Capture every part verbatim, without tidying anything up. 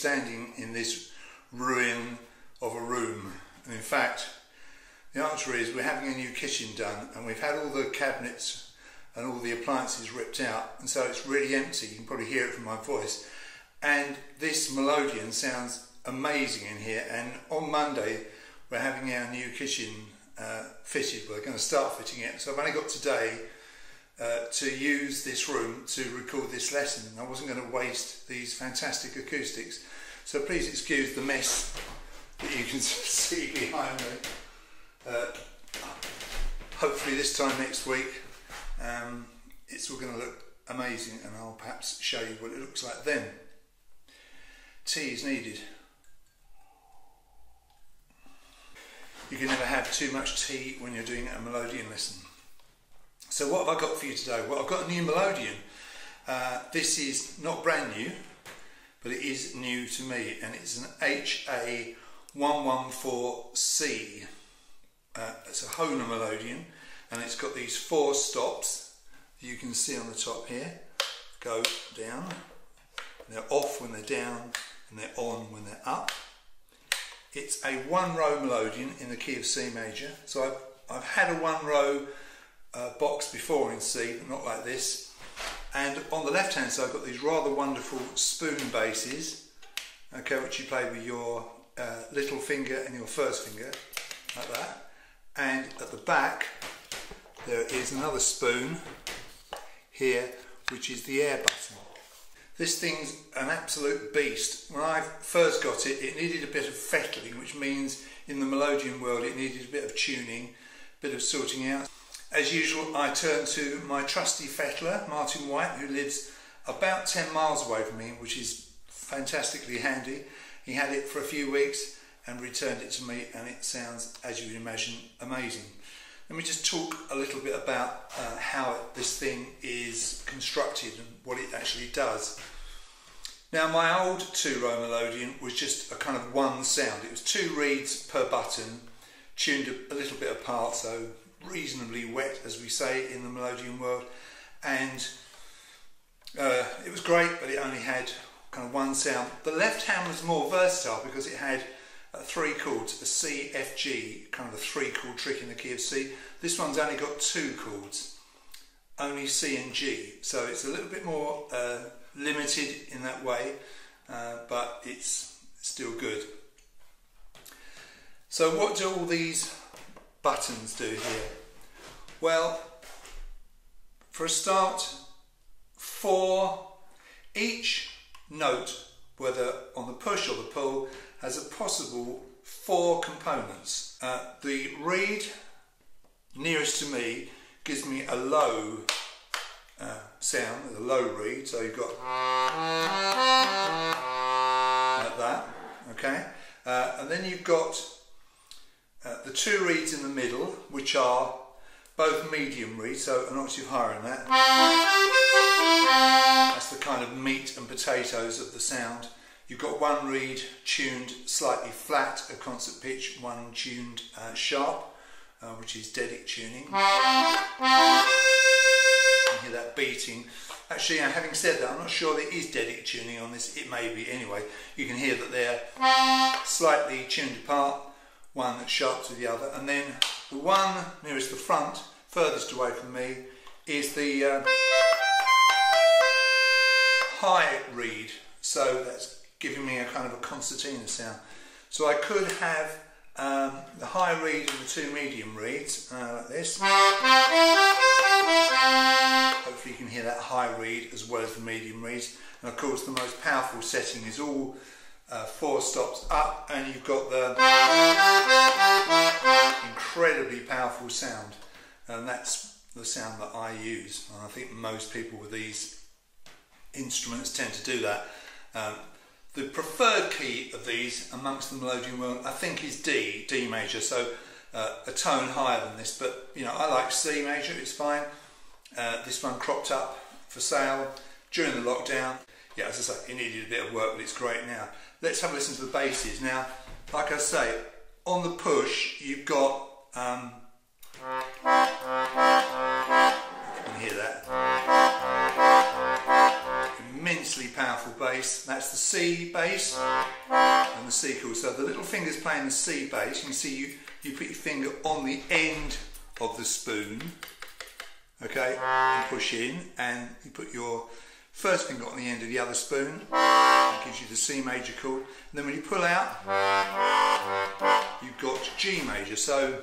standing in this ruin of a room. And in fact, the answer is we're having a new kitchen done, and we've had all the cabinets and all the appliances ripped out, and so it's really empty. You can probably hear it from my voice. And this melodeon sounds amazing in here, and on Monday we're having our new kitchen uh, fitted. We're going to start fitting it. So I've only got today uh, to use this room to record this lesson. I wasn't going to waste these fantastic acoustics. So please excuse the mess that you can see behind me. Uh, hopefully this time next week um, it's all going to look amazing, and I'll perhaps show you what it looks like then. Tea is needed. You can never have too much tea when you're doing a melodeon lesson. So what have I got for you today? Well, I've got a new melodeon. Uh, this is not brand new, but it is new to me, and it's an H A one one four C. Uh, it's a Hohner melodeon, and it's got these four stops you can see on the top here. Go down, they're off when they're down, and they're on when they're up. It's a one row melodeon in the key of C major. So I've, I've had a one row uh, box before in C, but not like this. And on the left hand side I've got these rather wonderful spoon basses, okay, which you play with your uh, little finger and your first finger, like that. And at the back there is another spoon here, which is the air button. This thing's an absolute beast. When I first got it, it needed a bit of fettling, which means in the melodeon world it needed a bit of tuning, a bit of sorting out. As usual, I turn to my trusty fettler, Martyn White, who lives about ten miles away from me, which is fantastically handy. He had it for a few weeks and returned it to me, and it sounds, as you would imagine, amazing. Let me just talk a little bit about uh, how this thing is constructed and what it actually does. Now, my old two-row melodeon was just a kind of one sound. It was two reeds per button, tuned a little bit apart, so reasonably wet, as we say in the melodeon world. And uh, it was great, but it only had kind of one sound. The left hand was more versatile because it had Uh, three chords, a C, F, G, kind of a three chord trick in the key of C. This one's only got two chords, only C and G, so it's a little bit more uh, limited in that way, uh, but it's still good. So what do all these buttons do here? Well, for a start, for each note, whether on the push or the pull, has a possible four components. Uh, the reed nearest to me gives me a low uh, sound, a low reed, so you've got like that, okay? Uh, and then you've got uh, the two reeds in the middle, which are both medium reeds, so an octave higher than that. That's the kind of meat and potatoes of the sound. You've got one reed tuned slightly flat, a concert pitch, one tuned uh, sharp, uh, which is Dedek tuning. You can hear that beating. Actually, having said that, I'm not sure there is Dedek tuning on this. It may be anyway. You can hear that they're slightly tuned apart, one that's sharp to the other. And then the one nearest the front, furthest away from me, is the uh, high reed. So that's giving me a kind of a concertina sound. So I could have um, the high reed and the two medium reeds, uh, like this. Hopefully you can hear that high reed as well as the medium reeds. And of course the most powerful setting is all uh, four stops up, and you've got the incredibly powerful sound. And that's the sound that I use. And I think most people with these instruments tend to do that. Um, The preferred key of these amongst the melodeon world, I think, is D, D major, so uh, a tone higher than this, but you know, I like C major, it's fine. Uh, this one cropped up for sale during the lockdown. Yeah, as I say, it needed a bit of work, but it's great now. Let's have a listen to the basses. Now, like I say, on the push, you've got, um, you can hear that, immensely powerful bass. bass, that's the C bass and the C chord. So the little finger's playing the C bass. You can see you, you put your finger on the end of the spoon, okay, and push in, and you put your first finger on the end of the other spoon, that gives you the C major chord. And then when you pull out, you've got G major. So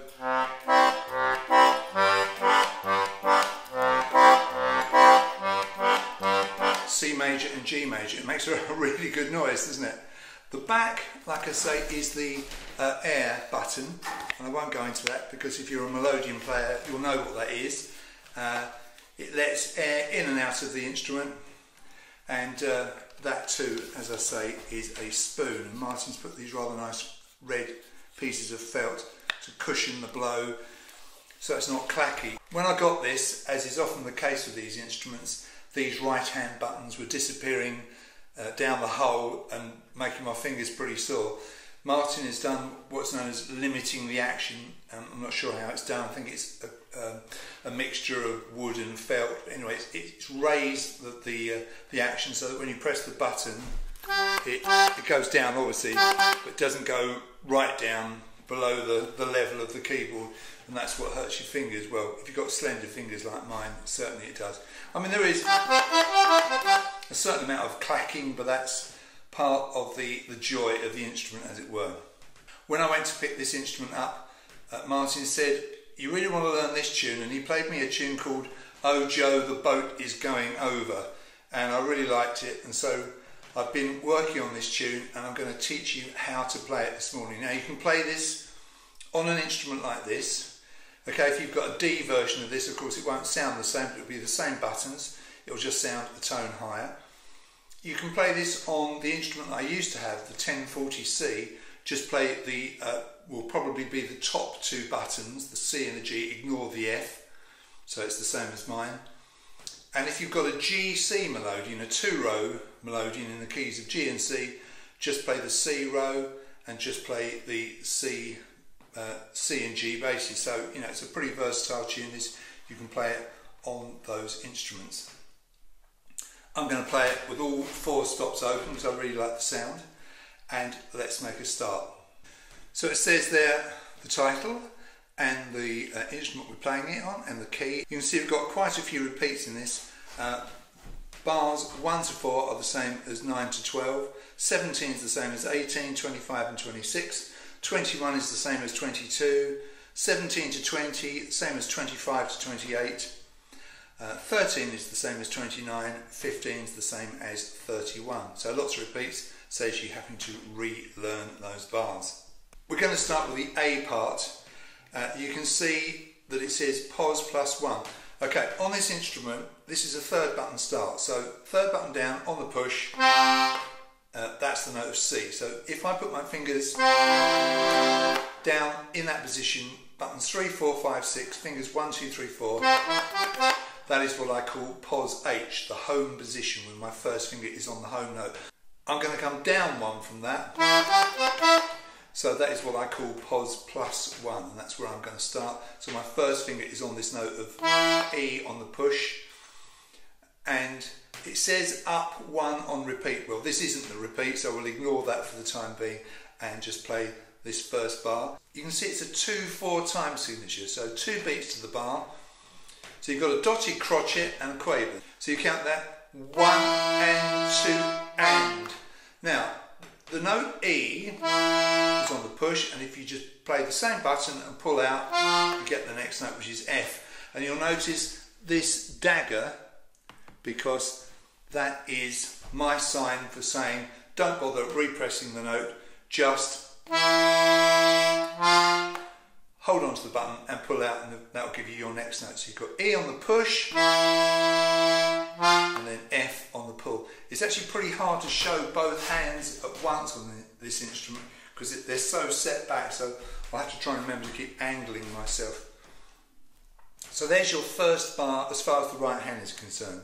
C major and G major. It makes a really good noise, doesn't it? The back, like I say, is the uh, air button, and I won't go into that because if you're a melodeon player, you'll know what that is. Uh, it lets air in and out of the instrument, and uh, that too, as I say, is a spoon. And Martyn's put these rather nice red pieces of felt to cushion the blow, so it's not clacky. When I got this, as is often the case with these instruments, these right hand buttons were disappearing uh, down the hole and making my fingers pretty sore. Martyn has done what's known as limiting the action. Um, I'm not sure how it's done. I think it's a, um, a mixture of wood and felt. Anyway, it's, it's raised the the, uh, the action so that when you press the button, it, it goes down obviously, but doesn't go right down below the, the level of the keyboard, and that's what hurts your fingers. Well, if you've got slender fingers like mine, certainly it does. I mean, there is a certain amount of clacking, but that's part of the, the joy of the instrument, as it were. When I went to pick this instrument up, uh, Martyn said, you really want to learn this tune, and he played me a tune called Oh Joe the Boat Is Going Over, and I really liked it, and so I've been working on this tune, and I'm going to teach you how to play it this morning. Now, you can play this on an instrument like this. Okay, if you've got a D version of this, of course, it won't sound the same, but it'll be the same buttons. It'll just sound a tone higher. You can play this on the instrument I used to have, the ten forty C. Just play the, uh, will probably be the top two buttons, the C and the G, ignore the F. So it's the same as mine. And if you've got a G C melodeon, a two-row melodeon in the keys of G and C, just play the C row and just play the C, uh, C and G basses. So, you know, it's a pretty versatile tune. This, you can play it on those instruments. I'm going to play it with all four stops open because I really like the sound. And let's make a start. So it says there the title and the uh, instrument we're playing it on and the key. You can see we've got quite a few repeats in this. Uh, bars one to four are the same as nine to twelve, seventeen is the same as eighteen, twenty-five and twenty-six, twenty-one is the same as twenty-two, seventeen to twenty, same as twenty-five to twenty-eight, uh, thirteen is the same as twenty-nine, fifteen is the same as thirty-one. So lots of repeats, says you having to relearn those bars. We're going to start with the A part. Uh, you can see that it says pos plus one. Okay, on this instrument, this is a third button start. So third button down on the push, uh, that's the note of C. So if I put my fingers down in that position, buttons three, four, five, six, fingers one, two, three, four, that is what I call pos H, the home position when my first finger is on the home note. I'm going to come down one from that. So that is what I call pos plus one, and that's where I'm going to start. So my first finger is on this note of E on the push, and it says up one on repeat. Well, this isn't the repeat, so we'll ignore that for the time being and just play this first bar. You can see it's a two four time signature, so two beats to the bar. So you've got a dotted crotchet and a quaver. So you count that one and two and. Now, the note E is on the push, and if you just play the same button and pull out, you get the next note, which is F. And you'll notice this dagger, because that is my sign for saying don't bother repressing the note, just hold on to the button and pull out, and that'll give you your next note. So you've got E on the push and then F on the pull. It's actually pretty hard to show both hands at once on the, this instrument because they're so set back, so I have to try and remember to keep angling myself. So there's your first bar as far as the right hand is concerned.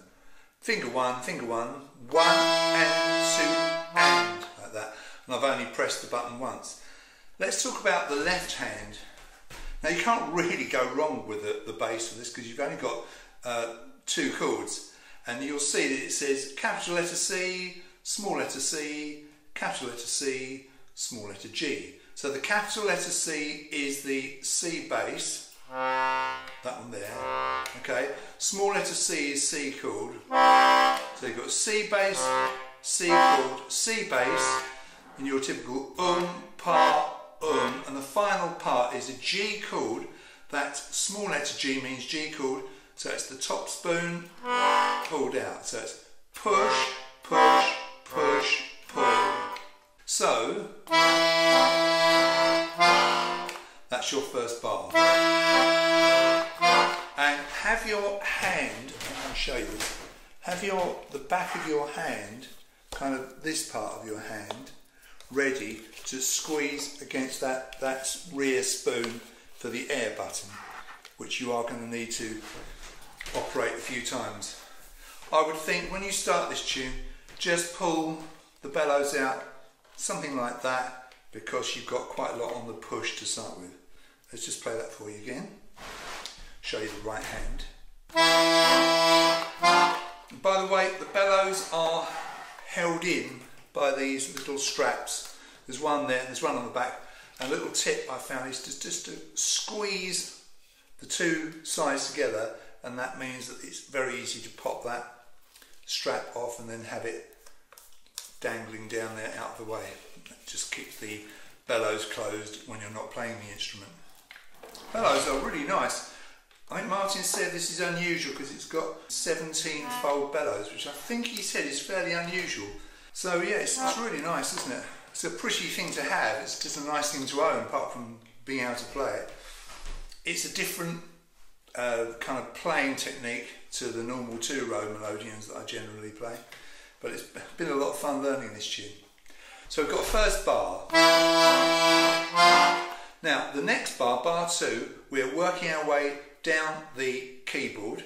Finger one, finger one, one and two and, like that. And I've only pressed the button once. Let's talk about the left hand. Now you can't really go wrong with the, the bass of this because you've only got uh, two chords. And you'll see that it says capital letter C, small letter c, capital letter C, small letter G. So the capital letter C is the C bass, that one there, okay. Small letter C is C chord, so you've got C bass, C chord, C bass, and your typical um, pa, um, and the final part is a G chord. That small letter G means G chord, so it's the top spoon pulled out, so it's push, push, push, pull. So that's your first bar. And have your hand, I'll show you this, have your the back of your hand, kind of this part of your hand, ready to squeeze against that, that rear spoon for the air button, which you are going to need to operate a few times. I would think when you start this tune, just pull the bellows out, something like that, because you've got quite a lot on the push to start with. Let's just play that for you again. Show you the right hand. And by the way, the bellows are held in by these little straps. There's one there, there's one on the back. A little tip I found is to just to squeeze the two sides together, and that means that it's very easy to pop that strap off and then have it dangling down there out of the way. That just keeps the bellows closed when you're not playing the instrument. Bellows are really nice. I think Martyn said this is unusual because it's got seventeen fold bellows, which I think he said is fairly unusual. So yeah, it's, it's really nice, isn't it? It's a pretty thing to have, it's just a nice thing to own apart from being able to play it. It's a different uh, kind of playing technique to the normal two-row melodeons that I generally play, but it's been a lot of fun learning this tune. So we've got a first bar. Now the next bar, bar two, we're working our way down the keyboard,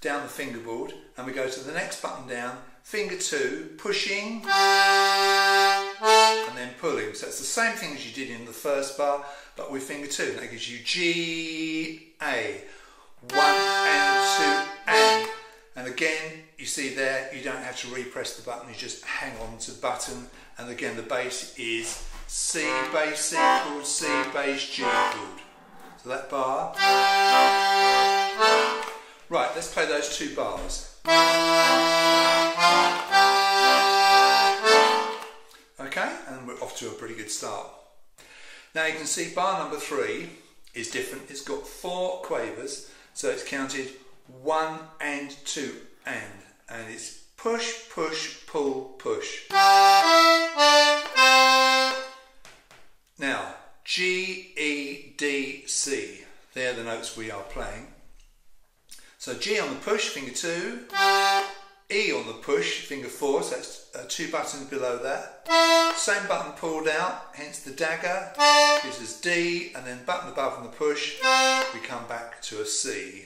down the fingerboard, and we go to the next button down, finger two, pushing, and then pulling. So it's the same thing as you did in the first bar, but with finger two. That gives you G, A. One and two and. And again, you see there, you don't have to repress the button, you just hang on to the button. And again, the bass is C bass, C chord, C bass, G chord. So that bar. Right, let's play those two bars. Okay, and we're off to a pretty good start. Now you can see bar number three is different. It's got four quavers, so it's counted one and two and, and it's push, push, pull, push. Now G, E, D, C, they're the notes we are playing. So G on the push, finger two, E on the push, finger four, so that's Uh, two buttons below that. Same button pulled out, hence the dagger, gives us D, and then button above on the push, we come back to a C.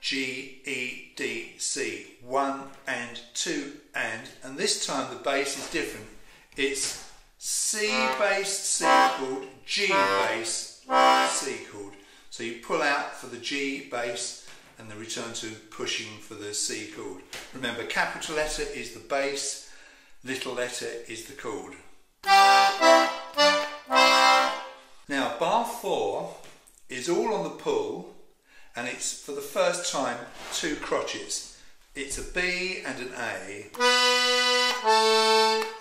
G, E, D, C. One and two and, and this time the bass is different. It's C bass, C chord, G bass, C chord. So you pull out for the G bass, and the return to pushing for the C chord. Remember, capital letter is the bass, little letter is the chord. Now bar four is all on the pull, and it's for the first time two crotchets. It's a B and an A.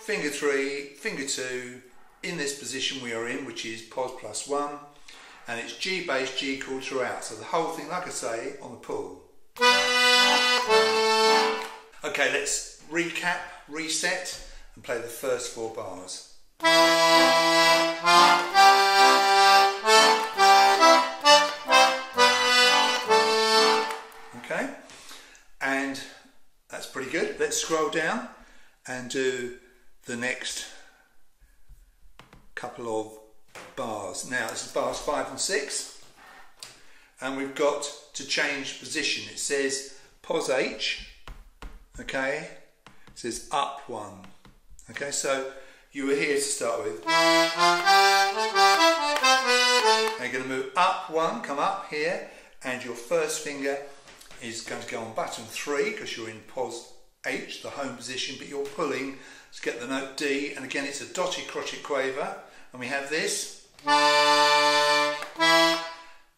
Finger three, finger two, in this position we are in, which is pos plus one. And it's G bass, G chord throughout, so the whole thing, like I say, on the pull. Okay, let's recap, reset, and play the first four bars. Okay, and that's pretty good. Let's scroll down and do the next couple of bars. Now this is bars five and six, and we've got to change position. It says pos H, okay, it says up one, okay, so you were here to start with. Now you're going to move up one, come up here, and your first finger is going to go on button three because you're in pos H, the home position, but you're pulling to get the note D, and again it's a dotted crotchet quaver, and we have this.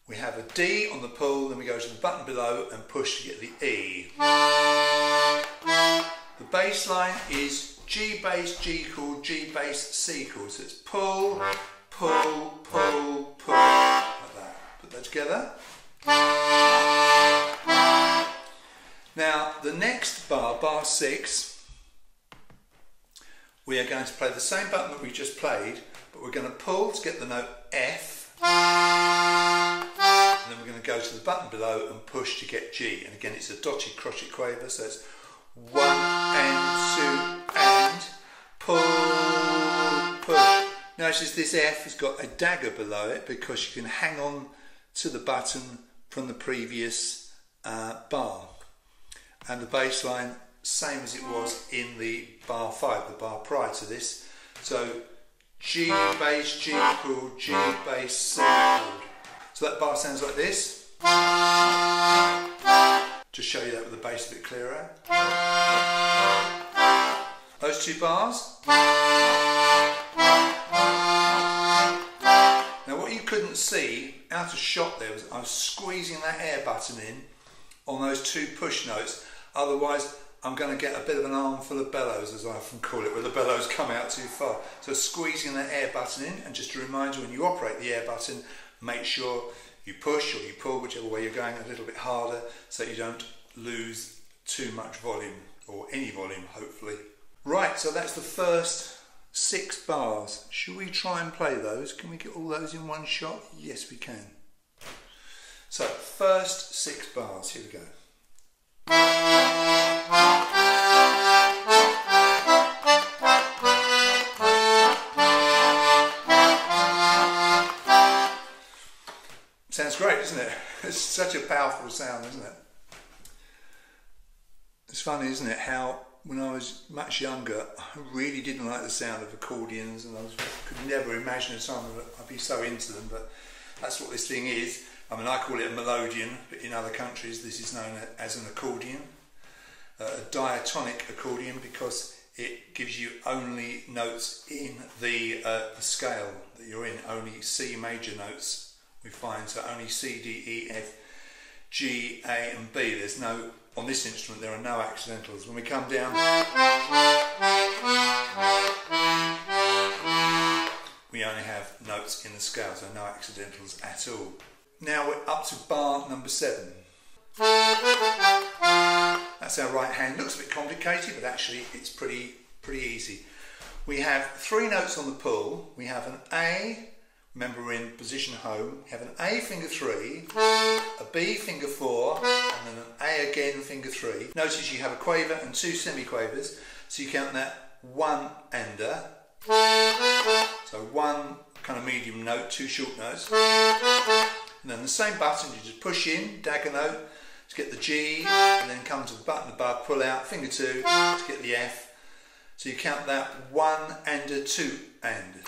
We have a D on the pull, then we go to the button below and push to get the E. The bass line is G bass, G chord, G bass, C chord, so it's pull, pull, pull, pull, like that. Put that together. Now the next bar, bar six, we are going to play the same button that we just played, but we're going to pull to get the note F, and then we're going to go to the button below and push to get G, and again it's a dotted crotchet quaver, so it's one and two and pull, push. Notice this F has got a dagger below it because you can hang on to the button from the previous uh, bar. And the bass line, same as it was in the bar five, the bar prior to this. So G bass, G chord, G bass, C chord. So that bar sounds like this. Just show you that with the bass a bit clearer. Those two bars. Now what you couldn't see, out of shot there, was I was squeezing that air button in on those two push notes. Otherwise, I'm going to get a bit of an armful of bellows, as I often call it, where the bellows come out too far. So squeezing that air button in, and just to remind you, when you operate the air button, make sure you push or you pull, whichever way you're going, a little bit harder, so you don't lose too much volume, or any volume, hopefully. Right, so that's the first six bars. Should we try and play those? Can we get all those in one shot? Yes, we can. So, first six bars, here we go. Sounds great, isn't it? It's such a powerful sound, isn't it? It's funny, isn't it, how when I was much younger I really didn't like the sound of accordions, and I was, could never imagine a time that I'd be so into them, but that's what this thing is. I mean, I call it a melodeon, but in other countries this is known as an accordion, uh, a diatonic accordion, because it gives you only notes in the, uh, the scale that you're in, only C major notes. We find so only C, D, E, F, G, A and B. There's no, on this instrument there are no accidentals. When we come down, we only have notes in the scale, so no accidentals at all. Now we're up to bar number seven. That's our right hand. Looks a bit complicated, but actually it's pretty pretty easy. We have three notes on the pull. We have an A. Remember, we're in position home. We have an A finger three, a B finger four, and then an A again finger three. Notice you have a quaver and two semiquavers, so you count that one and a. So one kind of medium note, two short notes. And then the same button, you just push in, dagger note, to get the G, and then come to the button above, pull out, finger two, to get the F. So you count that one and a, two and a.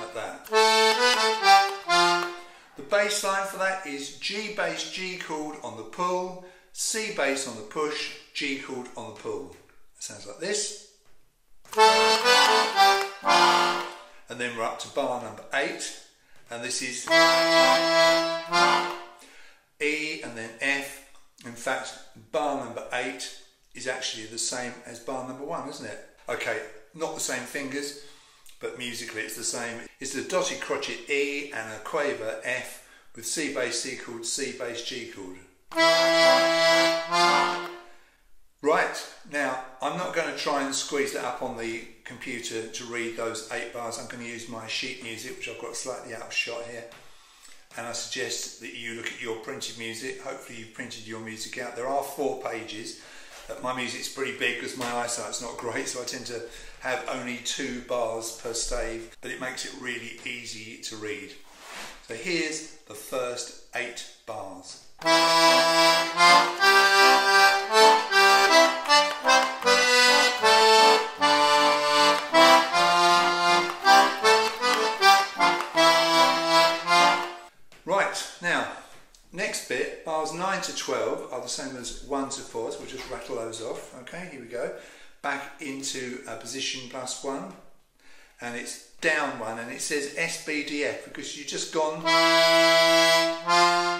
Like that. The bass line for that is G bass, G chord on the pull, C bass on the push, G chord on the pull. That sounds like this. And then we're up to bar number eight, and this is E and then F. In fact, bar number eight is actually the same as bar number one, isn't it? Okay, not the same fingers, but musically it's the same. It's the dotted crotchet E and a quaver F with C bass, C chord, C bass, G chord. Right, now I'm not going to try and squeeze that up on the computer to read those eight bars. I'm going to use my sheet music, which I've got slightly out of shot here, and I suggest that you look at your printed music. Hopefully you've printed your music out. There are four pages. My music's pretty big because my eyesight's not great, so I tend to have only two bars per stave, but it makes it really easy to read. So here's the first eight bars. Right, now, Next bit, bars nine to twelve are the same as one to four, so we'll just rattle those off. Okay, here we go. Back into a position plus one, and it's down one, and it says S B D F because you've just gone,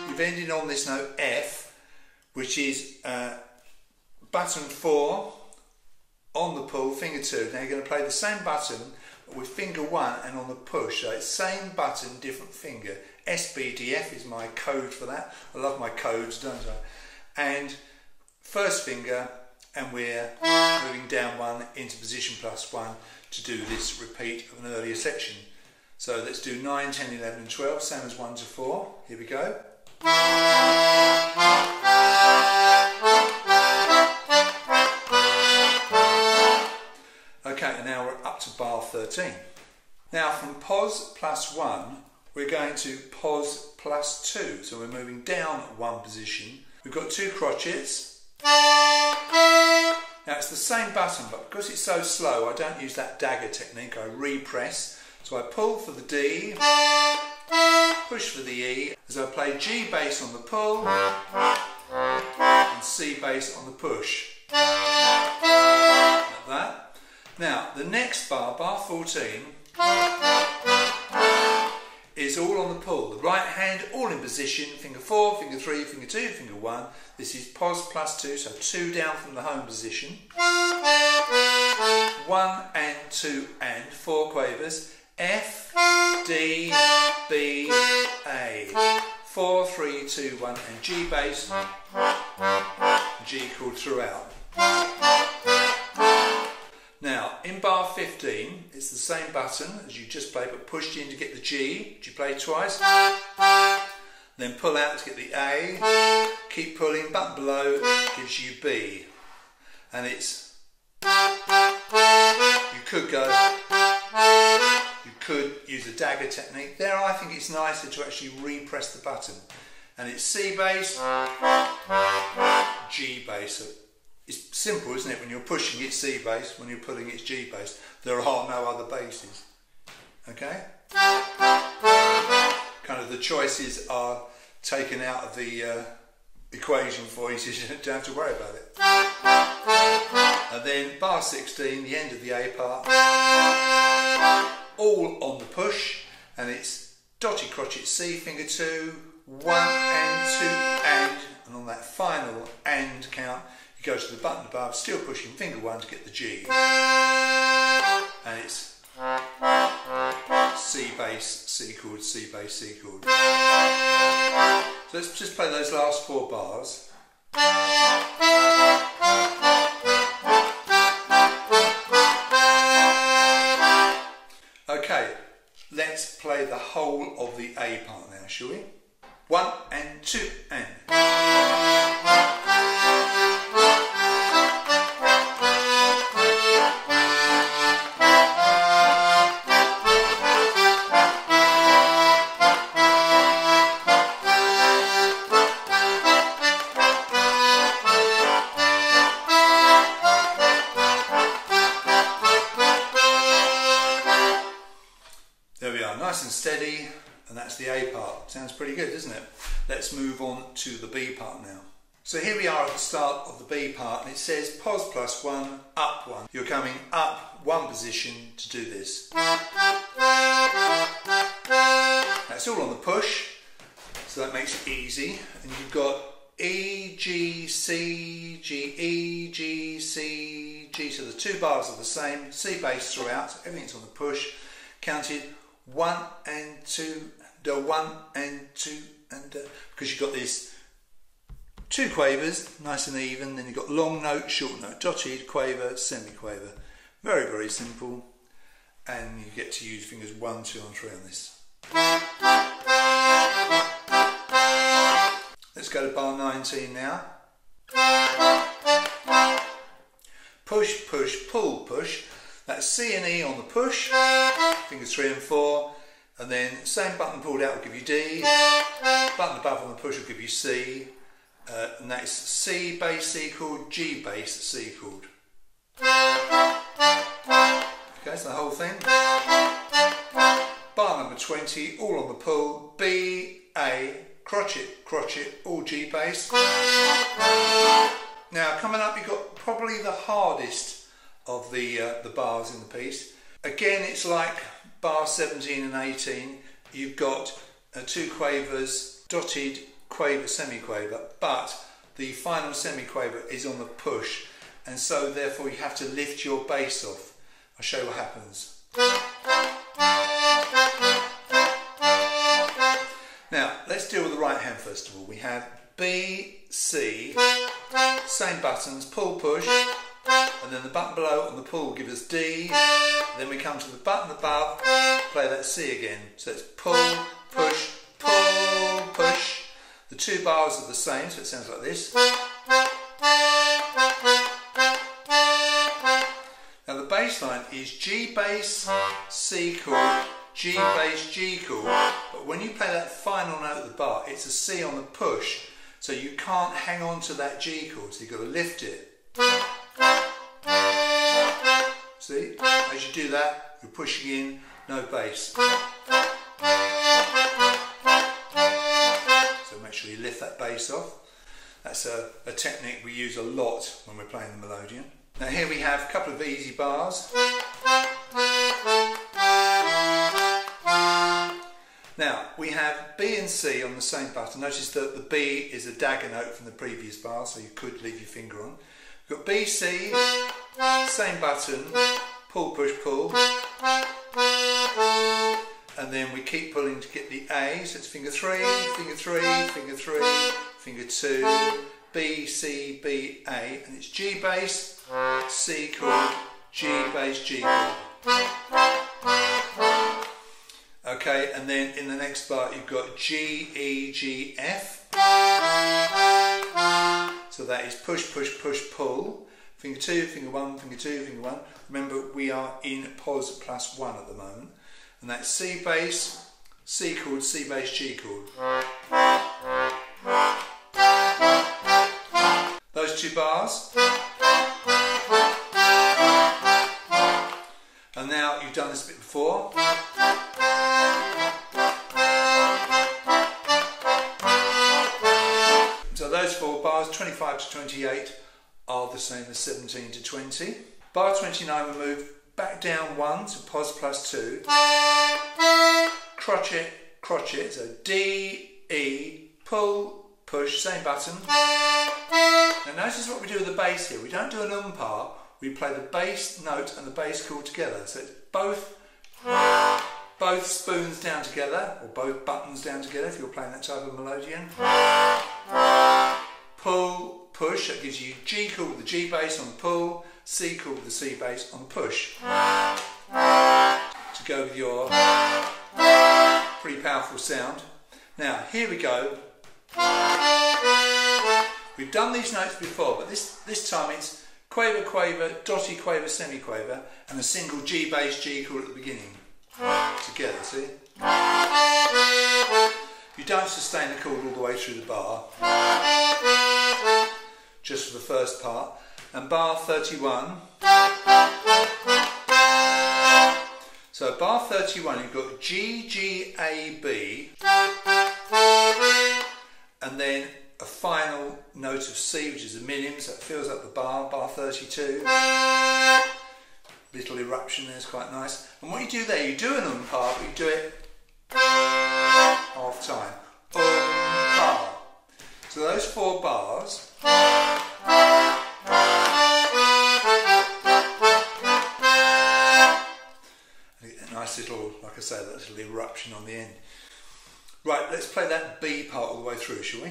you've ended on this note F, which is uh, button four on the pull, finger two. Now you're going to play the same button with finger one and on the push, so it's same button, different finger. S B D F is my code for that. I love my codes, don't I? And first finger, and we're moving down one into position plus one to do this repeat of an earlier section. So let's do nine, ten, eleven and twelve, same as one to four. Here we go. Okay, and now we're up to bar thirteen. Now from pos plus one, we're going to pos plus two, so we're moving down one position. We've got two crotchets. Now it's the same button, but because it's so slow, I don't use that dagger technique, I repress. So I pull for the D, push for the E, as I play G bass on the pull, and C bass on the push. Like that. Now the next bar, bar fourteen, is all on the pull. The right hand all in position, finger four, finger three, finger two, finger one. This is pos plus two, so two down from the home position. One and two and four quavers. F, D, B, A. Four, three, two, one, and G bass. G chord throughout. Now, in bar fifteen, it's the same button as you just played, but pushed in to get the G, which you play twice, then pull out to get the A, keep pulling, button below gives you B. And it's, you could go, you could use a dagger technique. There I think it's nicer to actually repress the button. And it's C bass, G bass. It's simple, isn't it? When you're pushing, it's C bass. When you're pulling, it's G bass. There are no other basses. Okay? Kind of the choices are taken out of the uh, equation for you, so you don't have to worry about it. And then bar sixteen, the end of the A part, all on the push, and it's dotted crotchet C, finger two, one and two and, and on that final and count, go to the button above, still pushing finger one to get the G. And it's C bass, C chord, C bass, C chord. So let's just play those last four bars. Okay, let's play the whole of the A part now, shall we? One and two and. Steady, and that's the A part. Sounds pretty good, doesn't it? Let's move on to the B part now. So here we are at the start of the B part, and it says pos plus one, up one. You're coming up one position to do this. That's all on the push, so that makes it easy. And you've got E, G, C, G, E, G, C, G. So the two bars are the same, C bass throughout, so everything's on the push. Counted one and two, the one and two, and uh, because you've got this two quavers, nice and even, then you've got long note, short note, dotted, quaver, semi-quaver. Very, very simple, and you get to use fingers one, two, and three on this. Let's go to bar nineteen now. Push, push, pull, push. That's C and E on the push, fingers three and four, and then same button pulled out will give you D, button above on the push will give you C, uh, and that's C bass, C chord, G bass, C chord. Okay, so the whole thing. Bar number twenty, all on the pull, B, A crotchet, crotchet, all G bass. Now coming up, you've got probably the hardest of the uh, the bars in the piece. Again, it's like bar seventeen and eighteen. You've got uh, two quavers, dotted quaver, semiquaver, but the final semiquaver is on the push, and so therefore you have to lift your bass off. I'll show you what happens. Now let's deal with the right hand first of all. We have B, C, same buttons, pull, push, and then the button below and the pull will give us D. Then we come to the button above, play that C again. So it's pull, push, pull, push. The two bars are the same, so it sounds like this. Now the bass line is G bass, C chord, G bass, G chord. But when you play that final note of the bar, it's a C on the push. So you can't hang on to that G chord, so you've got to lift it. See? As you do that, you're pushing in, no bass. Actually lift that bass off. That's a, a technique we use a lot when we're playing the melodeon. Now here we have a couple of easy bars. Now we have B and C on the same button. Notice that the B is a dagger note from the previous bar, so you could leave your finger on. We've got B, C, same button, pull, push, pull. And then we keep pulling to get the A, so it's finger three, finger three, finger three, finger two, B, C, B, A, and it's G bass, C chord, G bass, G chord. Okay, and then in the next bar you've got G, E, G, F. So that is push, push, push, pull. Finger two, finger one, finger two, finger one. Remember, we are in pos plus one at the moment. And that's C bass, C chord, C bass, G chord. Those two bars. And now you've done this bit before. So those four bars, twenty-five to twenty-eight, are the same as seventeen to twenty. Bar twenty-nine, we move back down one to pos plus two, crotchet, crotchet, so D, E, pull, push, same button. Now notice what we do with the bass here. We don't do an umpar, we play the bass note and the bass chord together. So it's both, both spoons down together, or both buttons down together if you're playing that type of melodeon. Pull, push, that gives you G chord with the G bass on the pull, C chord with the C bass on the push. To go with your pretty powerful sound. Now here we go. We've done these notes before, but this, this time it's quaver, quaver, dotty quaver, semiquaver, and a single G bass, G chord at the beginning. Together, see? You don't sustain the chord all the way through the bar. Just for the first part. And bar thirty-one. So bar thirty-one, you've got G, G, A, B, and then a final note of C, which is a minim, so it fills up the bar. Bar thirty-two. Little eruption there is quite nice. And what you do there, you do an umpar, but you do it half time. Umpar. So those four bars. Little, like I say, that little eruption on the end. Right, let's play that B part all the way through, shall we?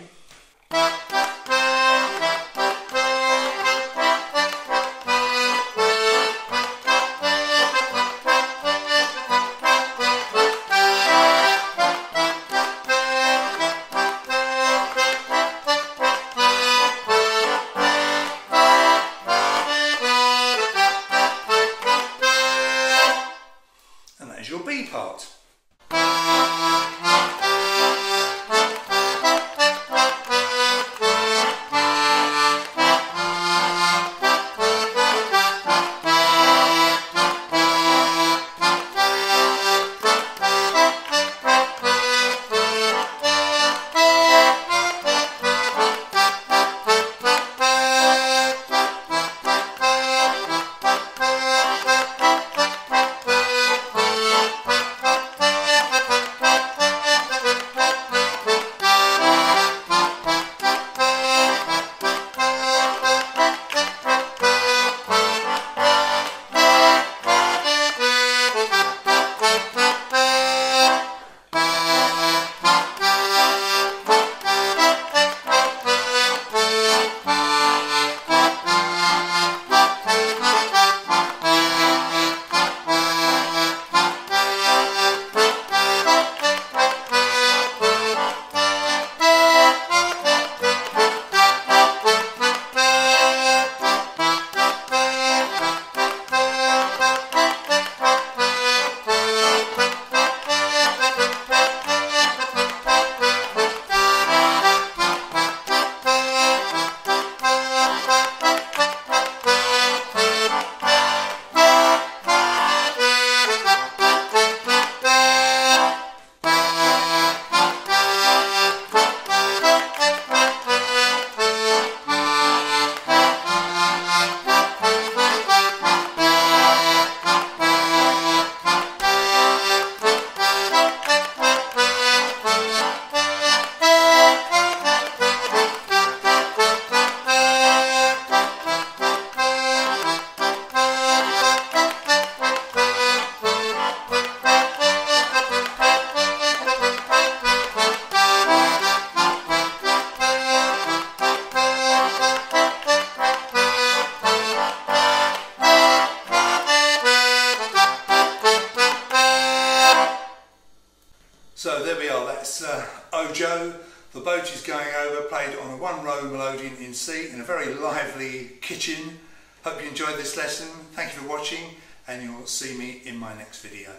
So there we are, that's uh, Oh Joe, the boat is going over, played on a one-row melodeon in C in a very lively kitchen. Hope you enjoyed this lesson, thank you for watching, and you'll see me in my next video.